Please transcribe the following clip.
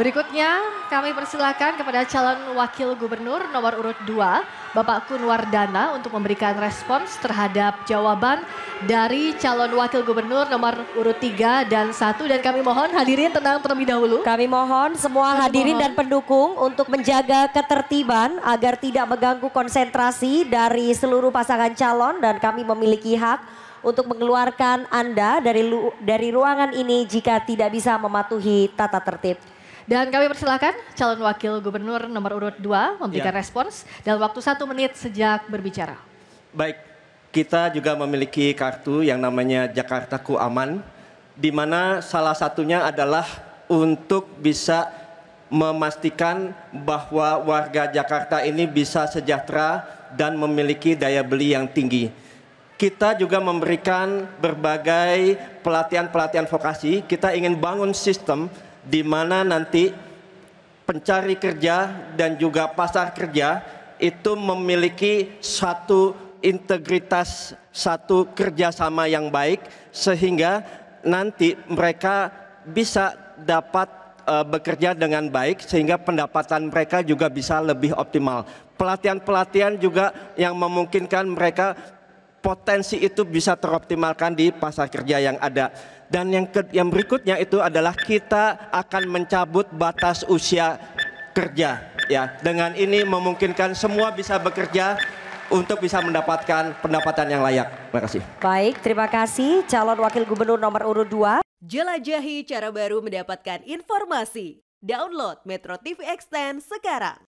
Berikutnya kami persilakan kepada calon wakil gubernur nomor urut 2 Bapak Kun Wardana untuk memberikan respons terhadap jawaban dari calon wakil gubernur nomor urut 3 dan 1 dan kami mohon hadirin tenang terlebih dahulu. Kami mohon semua hadirin dan pendukung untuk menjaga ketertiban agar tidak mengganggu konsentrasi dari seluruh pasangan calon dan kami memiliki hak untuk mengeluarkan Anda dari ruangan ini jika tidak bisa mematuhi tata tertib. Dan kami persilakan calon wakil gubernur nomor urut 2 memberikan respons dalam waktu 1 menit sejak berbicara. Baik, kita juga memiliki kartu yang namanya Jakarta Ku Aman, di mana salah satunya adalah untuk bisa memastikan bahwa warga Jakarta ini bisa sejahtera dan memiliki daya beli yang tinggi. Kita juga memberikan berbagai pelatihan-pelatihan vokasi. Kita ingin bangun sistem di mana nanti pencari kerja dan juga pasar kerja itu memiliki satu integritas, satu kerjasama yang baik sehingga nanti mereka bisa dapat bekerja dengan baik sehingga pendapatan mereka juga bisa lebih optimal. Pelatihan-pelatihan juga yang memungkinkan mereka potensi itu bisa teroptimalkan di pasar kerja yang ada. Dan yang berikutnya itu adalah kita akan mencabut batas usia kerja, ya. Dengan ini memungkinkan semua bisa bekerja untuk bisa mendapatkan pendapatan yang layak. Terima kasih. Baik, terima kasih calon wakil gubernur nomor urut 2. Jelajahi cara baru mendapatkan informasi. Download Metro TV Extend sekarang.